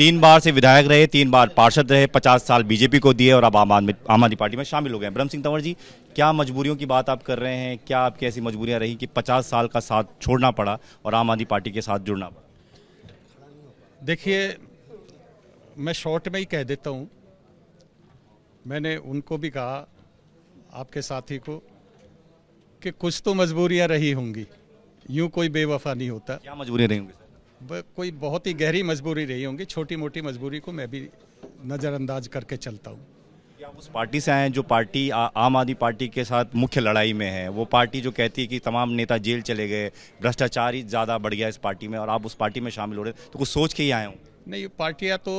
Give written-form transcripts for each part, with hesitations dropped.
तीन बार से विधायक रहे, तीन बार पार्षद रहे, 50 साल बीजेपी को दिए और अब आम आदमी पार्टी में शामिल हो गए। ब्रह्म सिंह तंवर जी, क्या मजबूरियों की बात आप कर रहे हैं? क्या आपकी ऐसी मजबूरियां रही कि 50 साल का साथ छोड़ना पड़ा और आम आदमी पार्टी के साथ जुड़ना पड़ा? देखिए, मैं शॉर्ट में ही कह देता हूँ, मैंने उनको भी कहा, आपके साथी को, कि कुछ तो मजबूरियाँ रही होंगी, यूँ कोई बेवफा नहीं होता। क्या मजबूरी रही होंगी? कोई बहुत ही गहरी मजबूरी रही होंगी, छोटी मोटी मजबूरी को मैं भी नज़रअंदाज करके चलता हूँ। आप उस पार्टी से आए हैं जो पार्टी आम आदमी पार्टी के साथ मुख्य लड़ाई में है, वो पार्टी जो कहती है कि तमाम नेता जेल चले गए, भ्रष्टाचार ही ज़्यादा बढ़ गया इस पार्टी में, और आप उस पार्टी में शामिल हो रहे हैं, तो कुछ सोच के ही आए होंगे? नहीं, पार्टियाँ तो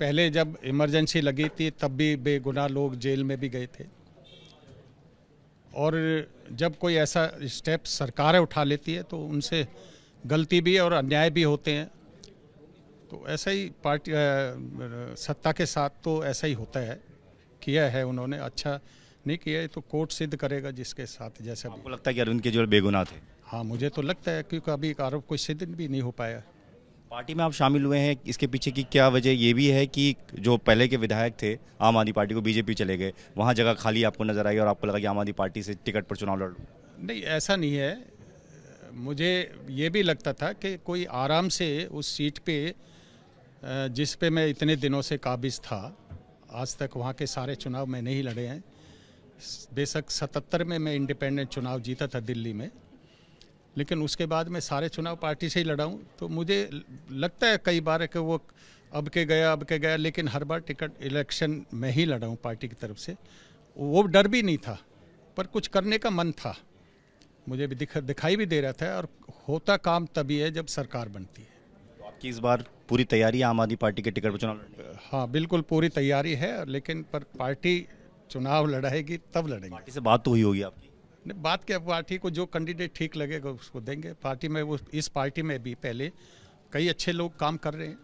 पहले जब इमरजेंसी लगी थी तब भी बेगुनाह लोग जेल में भी गए थे, और जब कोई ऐसा स्टेप सरकारें उठा लेती है तो उनसे गलती भी और अन्याय भी होते हैं, तो ऐसा ही पार्टी सत्ता के साथ तो ऐसा ही होता है। किया है उन्होंने, अच्छा नहीं किया है तो कोर्ट सिद्ध करेगा जिसके साथ। जैसा आपको लगता है कि अरविंद केजरीवाल बेगुनाह थे? हाँ, मुझे तो लगता है, क्योंकि अभी आरोप कोई सिद्ध भी नहीं हो पाया। पार्टी में आप शामिल हुए हैं, इसके पीछे की क्या वजह? ये भी है कि जो पहले के विधायक थे आम आदमी पार्टी को, बीजेपी चले गए, वहाँ जगह खाली आपको नजर आई और आपको लगा कि आम आदमी पार्टी से टिकट पर चुनाव लड़ लूँ? नहीं, ऐसा नहीं है। मुझे ये भी लगता था कि कोई आराम से उस सीट पे जिस पे मैं इतने दिनों से काबिज था, आज तक वहाँ के सारे चुनाव मैं नहीं लड़े हैं, बेशक 77 में मैं इंडिपेंडेंट चुनाव जीता था दिल्ली में, लेकिन उसके बाद मैं सारे चुनाव पार्टी से ही लड़ा हूँ। तो मुझे लगता है कई बार कि वो अब के गया, लेकिन हर बार टिकट इलेक्शन में ही लड़ा हूँ पार्टी की तरफ से। वो डर भी नहीं था, पर कुछ करने का मन था, मुझे भी दिखाई भी दे रहा था, और होता काम तभी है जब सरकार बनती है। तो आपकी इस बार पूरी तैयारी आम आदमी पार्टी के टिकट पर चुनाव लड़ने? हाँ, बिल्कुल पूरी तैयारी है, लेकिन पर पार्टी चुनाव लड़ाएगी तब लड़ेंगे। पार्टी से बात तो हुई होगी आपकी? नहीं, बात क्या, पार्टी को जो कैंडिडेट ठीक लगेगा उसको देंगे। पार्टी में वो, इस पार्टी में भी पहले कई अच्छे लोग काम कर रहे हैं,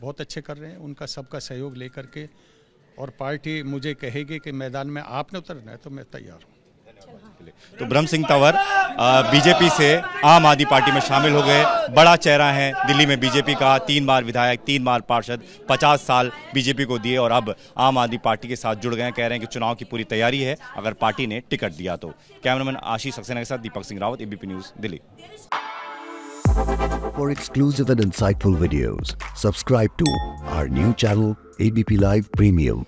बहुत अच्छे कर रहे हैं, उनका सबका सहयोग ले करके, और पार्टी मुझे कहेगी कि मैदान में आपने उतरना है तो मैं तैयार हूँ। तो ब्रह्म सिंह तंवर बीजेपी से आम आदमी पार्टी में शामिल हो गए, बड़ा चेहरा है दिल्ली में बीजेपी का, 3 बार विधायक, 3 बार पार्षद, 50 साल बीजेपी को दिए और अब आम आदमी पार्टी के साथ जुड़ गए। कह रहे हैं कि चुनाव की पूरी तैयारी है अगर पार्टी ने टिकट दिया तो। कैमरामैन आशीष सक्सेना के साथ Deepak Singh Rawat, ABP news, Delhi. For exclusive and insightful videos, subscribe to our new channel ABP Live Premium.